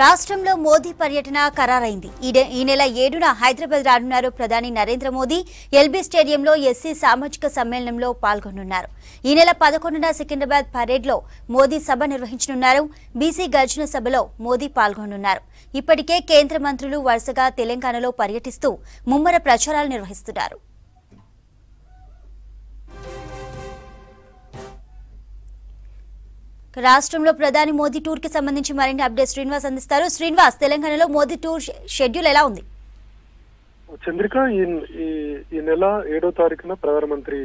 రాష్ట్రంలో మోదీ పర్యటన ఖరారైంది ఈ నెల 7న హైదరాబాద్ రానున్నారు ప్రధాని నరేంద్ర మోదీ ఎల్వి స్టేడియంలో ఎస్సీ సామాజిక సమ్మేళనంలో పాల్గొనున్నారు ఈ నెల 11న సికింద్రాబాద్ పరేడ్లో మోదీ సభ నిర్వహించనున్నారు బీసీ గర్జన సభలో మోదీ పాల్గొనున్నారు ఇప్పటికే కేంద్ర మంత్రులు వరుసగా తెలంగాణలో పర్యటిస్తూ ముమ్మర ప్రచారాలు నిర్వహిస్తున్నారు రాష్ట్రంలో ప్రధాని మోదీ టూర్ కి సంబంధించి మరిన్ని అప్డేట్స్ శ్రీనివాస్ అందిస్తారు శ్రీనివాస్ తెలంగాణలో మోదీ టూర్ షెడ్యూల్ ఎలా ఉంది చంద్రిక ఈ నెల 7వ తారీఖున ప్రధానమంత్రి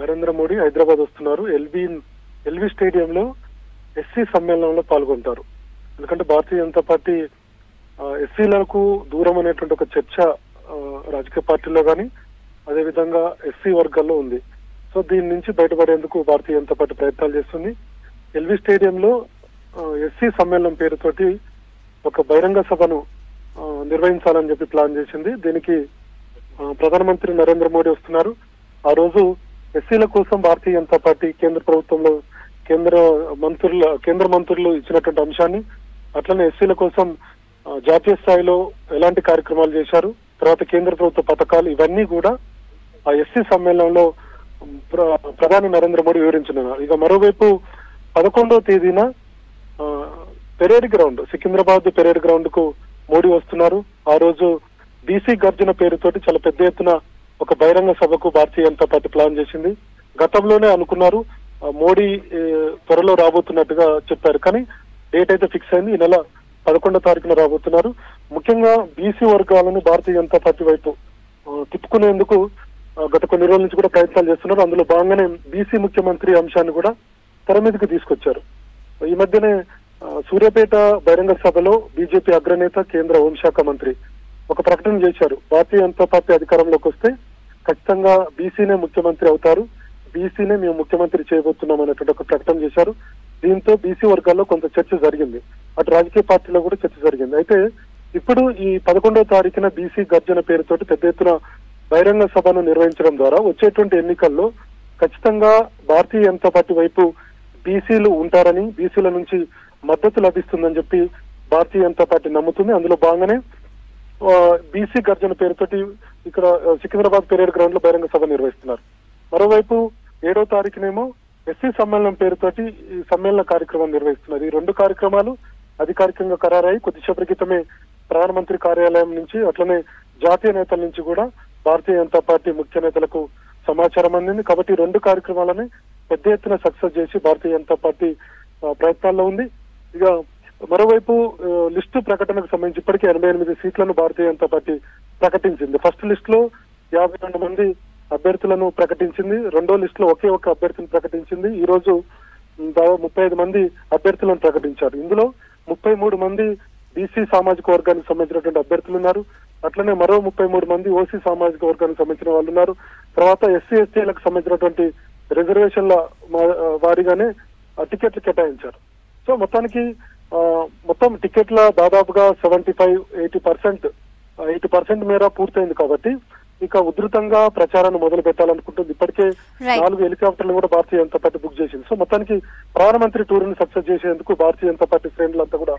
నరేంద్ర మోడీ హైదరాబాద్ వస్తున్నారు ఎల్వి స్టేడియంలో ఎస్సీ సమ్మేళనంలో పాల్గొంటారు ఎందుకంటే భారతీయ జనతా పార్టీ ఎస్సీలకు దూరం అనేటువంటి ఒక చర్చ రాజకీయ పార్టీలో కానీ అదేవిధంగా ఎస్సీ వర్గాల్లో ఉంది సో దీని నుంచి బయటపడేందుకు భారతీయ జనతా పార్టీ ప్రయత్నాలు చేస్తుంది ఎల్వి స్టేడియంలో ఎస్సీ సమ్మేళనం పేరుతోటి ఒక బహిరంగ సభను నిర్వహించాలని చెప్పి ప్లాన్ చేసింది దీనికి ప్రధానమంత్రి నరేంద్ర మోడీ వస్తున్నారు ఆ రోజు ఎస్సీల కోసం భారతీయ జనతా పార్టీ కేంద్ర ప్రభుత్వంలో కేంద్ర మంత్రులు ఇచ్చినటువంటి అంశాన్ని అట్లనే ఎస్సీల కోసం జాతీయ స్థాయిలో ఎలాంటి కార్యక్రమాలు చేశారు తర్వాత కేంద్ర ప్రభుత్వ పథకాలు ఇవన్నీ కూడా ఆ ఎస్సీ సమ్మేళనంలో ప్రధాని నరేంద్ర మోడీ వివరించనున్నారు ఇక మరోవైపు 11వ తేదీన parade ground Secunderabad parade ground కు మోడీ వస్తున్నారు ఆ రోజు బీసీ గర్జన పేరుతోటి చాలా పెద్ద ఎత్తున ఒక బహిరంగ సభకు భారతీయ జనతా పార్టీ ప్లాన్ చేసింది గతంలోనే అనుకున్నారు మోడీ త్వరలో రాబోతున్నట్టుగా చెప్పారు కానీ డేట్ అయితే ఫిక్స్ అయింది ఈ నెల 11వ తారీఖున రాబోతున్నారు ముఖ్యంగా బీసీ వర్గాలను భారతీయ జనతా పార్టీ వైపు తిప్పుకునేందుకు గత కొన్ని రోజుల నుంచి కూడా ప్రయత్నాలు చేస్తున్నారు అందులో భాగంగానే బీసీ ముఖ్యమంత్రి అంశాన్ని కూడా తెర మీదకి తీసుకొచ్చారు ఈ మధ్యనే సూర్యాపేట బహిరంగ సభలో బీజేపీ అగ్రనేత కేంద్ర హోంశాఖ మంత్రి ఒక ప్రకటన చేశారు భారతీయ జనతా పార్టీ అధికారంలోకి వస్తే ఖచ్చితంగా బీసీనే ముఖ్యమంత్రి అవుతారు బీసీనే మేము ముఖ్యమంత్రి చేయబోతున్నాం అనేటువంటి ఒక ప్రకటన చేశారు దీంతో బీసీ వర్గాల్లో కొంత చర్చ జరిగింది అటు రాజకీయ పార్టీలో కూడా చర్చ జరిగింది అయితే ఇప్పుడు ఈ 11వ తారీఖున బీసీ గర్జన పేరుతోటి పెద్ద ఎత్తున బహిరంగ సభను నిర్వహించడం ద్వారా వచ్చేటువంటి ఎన్నికల్లో ఖచ్చితంగా భారతీయ జనతా పార్టీ వైపు బీసీలు ఉంటారని బీసీల నుంచి మద్దతు లభిస్తుందని చెప్పి భారతీయ జనతా పార్టీ నమ్ముతుంది అందులో భాగంగానే బీసీ గర్జన పేరుతోటి ఇక్కడ సికింద్రాబాద్ పెరేడ్ గ్రౌండ్ లో బహిరంగ సభ నిర్వహిస్తున్నారు మరోవైపు 7వ తారీఖునేమో ఎస్సీ సమ్మేళనం పేరుతోటి సమ్మేళన కార్యక్రమం నిర్వహిస్తున్నారు ఈ రెండు కార్యక్రమాలు అధికారికంగా ఖరారయ్యి కొద్దిసేపటి క్రితమే ప్రధానమంత్రి కార్యాలయం నుంచి అట్లనే జాతీయ నేతల నుంచి కూడా భారతీయ జనతా పార్టీ ముఖ్య నేతలకు సమాచారం అందింది కాబట్టి రెండు కార్యక్రమాలని పెద్ద ఎత్తున సక్సెస్ చేసి భారతీయ జనతా పార్టీ ప్రయత్నాల్లో ఉంది ఇక మరోవైపు లిస్టు ప్రకటనకు సంబంధించి ఇప్పటికే 88 సీట్లను భారతీయ జనతా పార్టీ ప్రకటించింది ఫస్ట్ లిస్ట్ లో 52 మంది అభ్యర్థులను ప్రకటించింది రెండో లిస్ట్ లో ఒకే ఒక అభ్యర్థిని ప్రకటించింది ఈ రోజు దాదాపు 35 మంది అభ్యర్థులను ప్రకటించారు ఇందులో 33 మంది బీసీ సామాజిక వర్గానికి సంబంధించినటువంటి అభ్యర్థులు ఉన్నారు అట్లనే మరో 33 మంది ఓసీ సామాజిక వర్గానికి సంబంధించిన వాళ్ళు ఉన్నారు తర్వాత ఎస్సీ ఎస్టీలకు సంబంధించినటువంటి రిజర్వేషన్ల వారీగానే టికెట్లు కేటాయించారు సో మొత్తానికి మొత్తం టికెట్ల దాదాపుగా 75-80% మేర పూర్తయింది కాబట్టి ఇక ఉధృతంగా ప్రచారాన్ని మొదలు పెట్టాలనుకుంటుంది ఇప్పటికే 4 హెలికాప్టర్లు కూడా భారతీయ జనతా పార్టీ బుక్ చేసింది సో మొత్తానికి ప్రధానమంత్రి టూర్ ని సక్సెస్ చేసేందుకు భారతీయ జనతా పార్టీ శ్రేణులంతా కూడా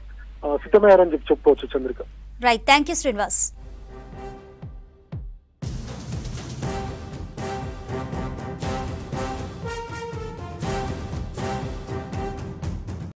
సిద్ధమయ్యారని చెప్పి చెప్పుకోవచ్చు Chandrika right thank you Srinivas